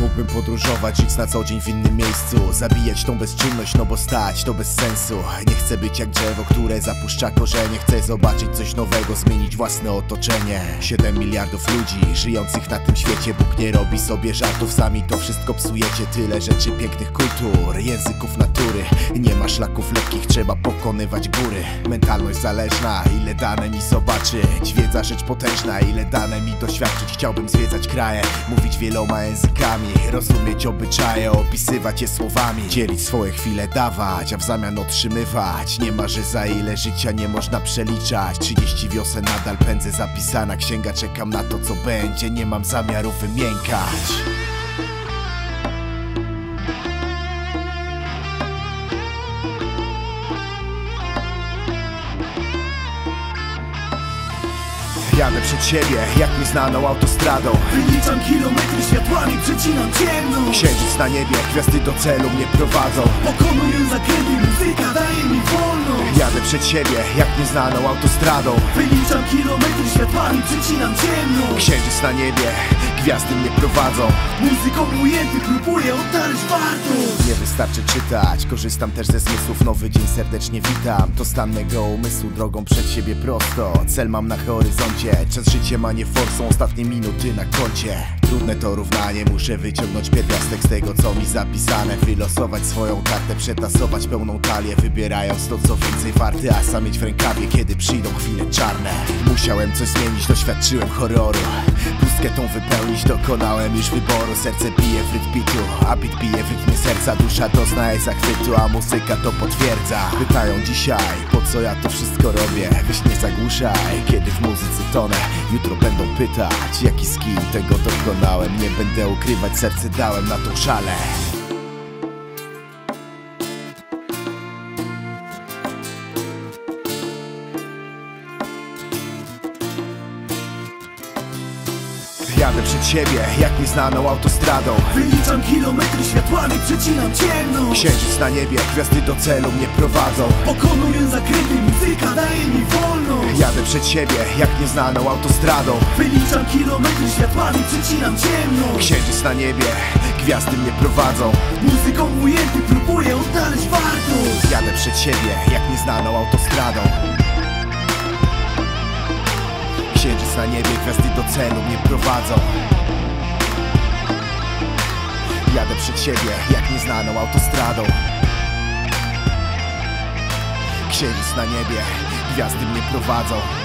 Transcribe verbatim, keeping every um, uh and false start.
Mógłbym podróżować, żyć na co dzień w innym miejscu, zabijać tą bezczynność, no bo stać to bez sensu. Nie chcę być jak drzewo, które zapuszcza korzenie. Chcę zobaczyć coś nowego, zmienić własne otoczenie. Siedem miliardów ludzi żyjących na tym świecie. Bóg nie robi sobie żartów, sami to wszystko psujecie. Tyle rzeczy pięknych, kultur, języków, natury. Nie ma szlaków lekkich, trzeba pokonywać góry. Mentalność zależna, ile dane mi zobaczyć. Wiedza rzecz potężna, ile dane mi doświadczyć. Chciałbym zwiedzać kraje, mówić wieloma językami, rozumieć obyczaje, opisywać je słowami. Dzielić swoje chwile, dawać, a w zamian otrzymywać. Nie ma, że za ile życia nie można przeliczać. Trzydzieści wiosen nadal pędzę, zapisana księga. Czekam na to, co będzie, nie mam zamiaru wymiękać. Jadę przed siebie, jak mi znaną autostradą. Wyliczam kilometry, światłami przecinam ciemność. Księżyc na niebie, gwiazdy do celu mnie prowadzą. Pokonuję zakręty, muzyka daje mi wolność. Jadę przed siebie, jak nieznaną autostradą. Wyliczam kilometry, światłami przecinam ciemność. Księżyc na niebie, gwiazdy mnie prowadzą. Muzyką ujęty próbuję odnaleźć wartość. Nie wystarczy czytać, korzystam też ze zmysłów. Nowy dzień serdecznie witam, to stan mego umysłu. Drogą przed siebie prosto, cel mam na horyzoncie. Czas życie ma nie forsą, ostatnie minuty na koncie. Trudne to równanie, muszę wyciągnąć pierwiastek z tego, co mi zapisane. Wylosować swoją kartę, przetasować pełną talię, wybierając to, co więcej warte, a sam mieć w rękawie, kiedy przyjdą chwile czarne. Musiałem coś zmienić, doświadczyłem horroru. Pustkę tą wypełnić, dokonałem już wyboru. Serce bije w rytm bitu, a bit bije w rytmie serca. Dusza doznaje zachwytu, a muzyka to potwierdza. Pytają dzisiaj, po co ja to wszystko robię? Weź nie zagłuszaj, kiedy w muzyce tonę. Jutro będą pytać, jaki z kim tego dokonałem. Nie będę ukrywać, serce dałem na tą szalę. Jadę przed siebie, jak nieznaną autostradą. Wyliczam kilometry, światłami przecinam ciemność. Księżyc na niebie, gwiazdy do celu mnie prowadzą. Pokonuję zakręty, muzyka daje mi wolność. Jadę przed siebie, jak nieznaną autostradą. Wyliczam kilometry, światłami przecinam ciemność. Księżyc na niebie, gwiazdy mnie prowadzą. Muzyką ujęty próbuję odnaleźć wartość. Jadę przed siebie, jak nieznaną autostradą. Księżyc na niebie, gwiazdy do celu mnie prowadzą. Jadę przed siebie, jak nieznaną autostradą. Księżyc na niebie, gwiazdy mnie prowadzą.